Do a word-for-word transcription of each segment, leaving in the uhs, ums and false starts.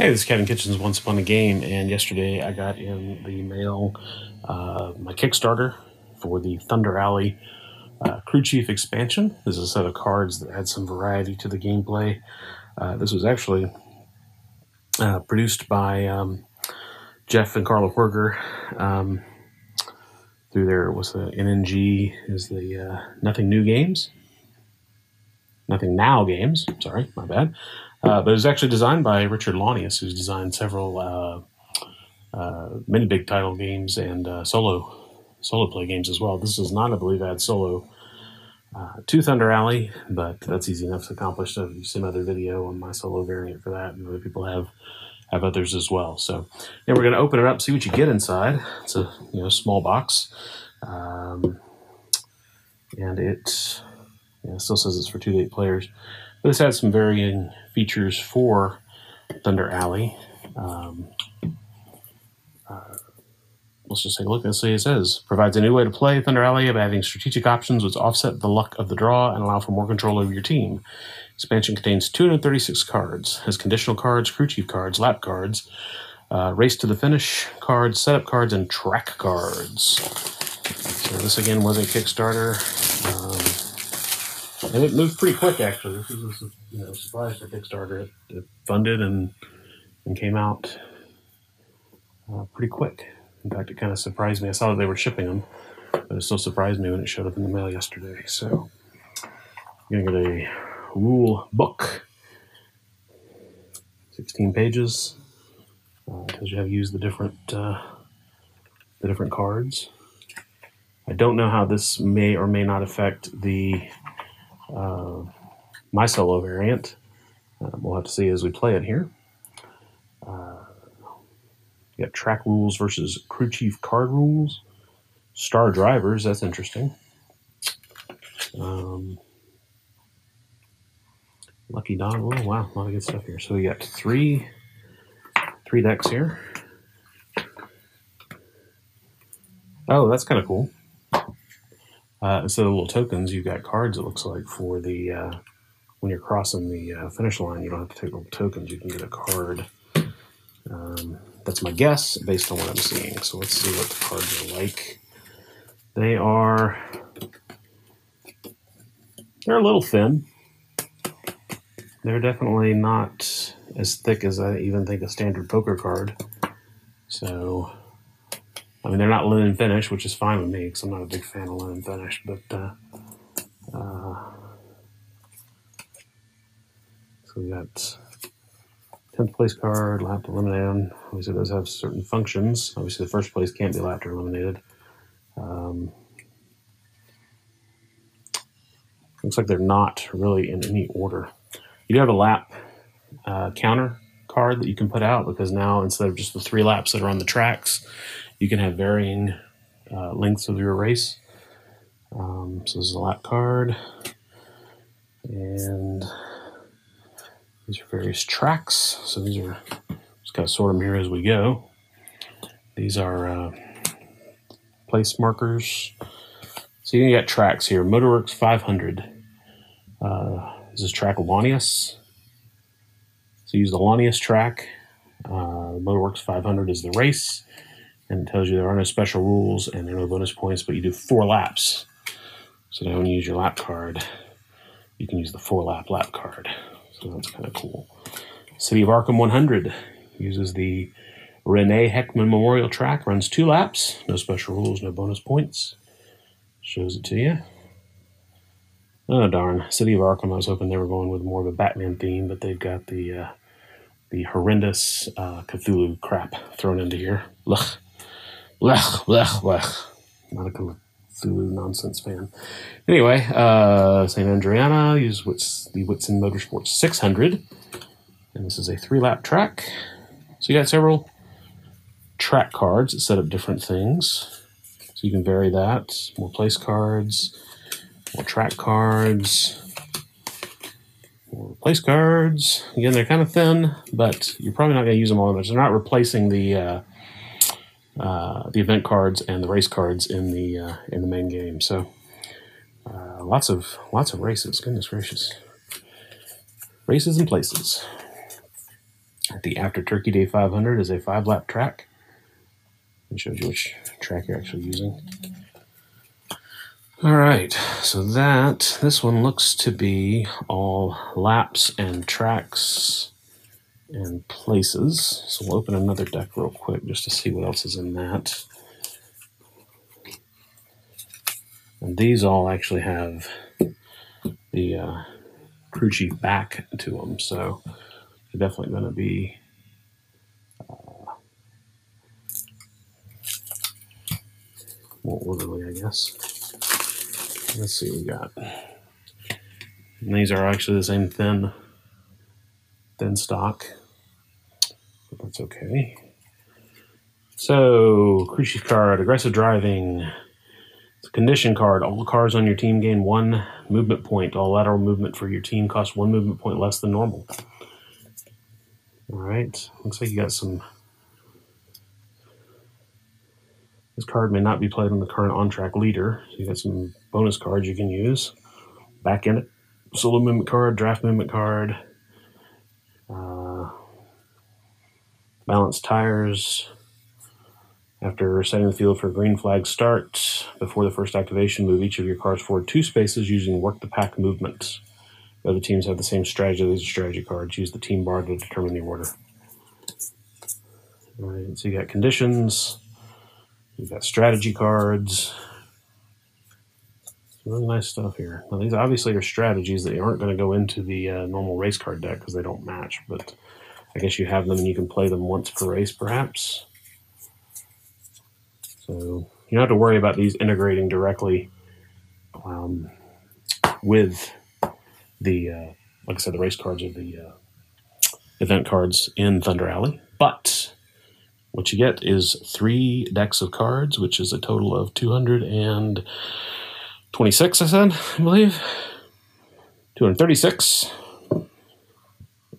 Hey, this is Kevin Kitchens, Once Upon a Game, and yesterday I got in the mail uh, my Kickstarter for the Thunder Alley uh, Crew Chief expansion. This is a set of cards that had some variety to the gameplay. Uh, this was actually uh, produced by um, Jeff and Carla Huerger um, through their, what's the N N G, is the uh, Nothing New Games. Nothing Now Games, sorry, my bad. Uh, but it was actually designed by Richard Launius, who's designed several uh, uh, mini big title games and uh, solo solo play games as well. This is not, I believe, add solo uh, to Thunder Alley, but that's easy enough to accomplish. So you've seen other video on my solo variant for that, and other people have have others as well. So yeah, we're going to open it up, see what you get inside. It's a you know small box, um, and it. Yeah, it still says it's for two to eight players. But this has some varying features for Thunder Alley. Um, uh, let's just take a look and see what it says. Provides a new way to play Thunder Alley by adding strategic options which offset the luck of the draw and allow for more control over your team. Expansion contains two hundred thirty-six cards. Has conditional cards, crew chief cards, lap cards, uh, race to the finish cards, setup cards, and track cards. So this again was a Kickstarter. Um, And it moved pretty quick, actually. This was a you know, surprise for Kickstarter. It, it funded and and came out uh, pretty quick. In fact, it kind of surprised me. I saw that they were shipping them, but it still surprised me when it showed up in the mail yesterday. So I'm going to get a rule book. sixteen pages. Uh, it tells you how to use the different, uh, the different cards. I don't know how this may or may not affect the... Uh, my solo variant. Uh, we'll have to see as we play it here. Uh, you got track rules versus crew chief card rules. Star drivers, that's interesting. Um, lucky dog, oh, wow, a lot of good stuff here. So we got three, three decks here. Oh, that's kind of cool. Uh, instead of little tokens, you've got cards, it looks like, for the, uh, when you're crossing the uh, finish line, you don't have to take little tokens, you can get a card. Um, that's my guess, based on what I'm seeing. So let's see what the cards are like. They are, they're a little thin. They're definitely not as thick as I even think a standard poker card. So... I mean, they're not linen finish, which is fine with me because I'm not a big fan of linen finish, but uh, uh, so we got tenth place card, lapped, eliminated. Obviously, those have certain functions. Obviously, the first place can't be lapped or eliminated. Um, looks like they're not really in any order. You do have a lap uh, counter card that you can put out because now instead of just the three laps that are on the tracks, you can have varying uh, lengths of your race. Um, so this is a lap card. And these are various tracks. So these are, just kind of sort them here as we go. These are uh, place markers. So you got tracks here. MotorWorks five hundred. Uh, this is track Launius. So you use the Launius track. Uh, MotorWorks five hundred is the race. And it tells you there are no special rules and there are no bonus points, but you do four laps. So now when you use your lap card, you can use the four lap lap card. So that's kind of cool. City of Arkham one hundred uses the Renee Heckman Memorial Track, runs two laps, no special rules, no bonus points. Shows it to you. Oh, darn. City of Arkham, I was hoping they were going with more of a Batman theme, but they've got the, uh, the horrendous uh, Cthulhu crap thrown into here. Blech. Blech, blech, blech. Not a Cthulhu nonsense fan. Anyway, uh, Saint Andreana uses Whits the Whitson Motorsports six hundred. And this is a three-lap track. So you got several track cards that set up different things. So you can vary that. More place cards, more track cards, more place cards. Again, they're kind of thin, but you're probably not going to use them all that much. They're not replacing the... Uh, Uh, the event cards and the race cards in the uh, in the main game. So uh, lots of lots of races. Goodness gracious, races and places. The After Turkey Day five hundred is a five-lap track. It shows you which track you're actually using. All right, so that, this one looks to be all laps and tracks and places. So we'll open another deck real quick just to see what else is in that. And these all actually have the uh, crew chief back to them, so they're definitely going to be uh, more orderly, I guess. Let's see what we got. And these are actually the same thin, thin stock, but that's okay. So, crew chief card, aggressive driving. It's a condition card. All cars on your team gain one movement point. All lateral movement for your team costs one movement point less than normal. All right. Looks like you got some. This card may not be played on the current on-track leader. So you got some bonus cards you can use. Back in it. Solo movement card, draft movement card. Uh, balanced tires. After setting the field for a green flag start, before the first activation, move each of your cars forward two spaces using work the pack movements. The other teams have the same strategy. These are strategy cards. Use the team bar to determine the order. All right, so you got conditions. You've got strategy cards. Some really nice stuff here. Now, these obviously are strategies that aren't going to go into the uh, normal race card deck because they don't match, but I guess you have them and you can play them once per race, perhaps. So you don't have to worry about these integrating directly um, with the, uh, like I said, the race cards or the uh, event cards in Thunder Alley. But what you get is three decks of cards, which is a total of two hundred twenty-six, I said, I believe. two hundred thirty-six.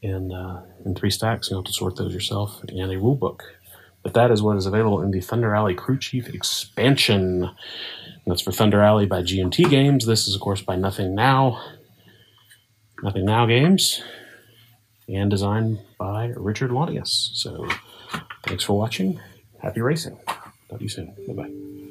And uh, in three stacks, you'll have to sort those yourself, and a rule book. But that is what is available in the Thunder Alley Crew Chief expansion. And that's for Thunder Alley by G M T Games. This is, of course, by Nothing Now. Nothing Now Games. And designed by Richard Launius. So, thanks for watching. Happy racing. Talk to you soon. Bye-bye.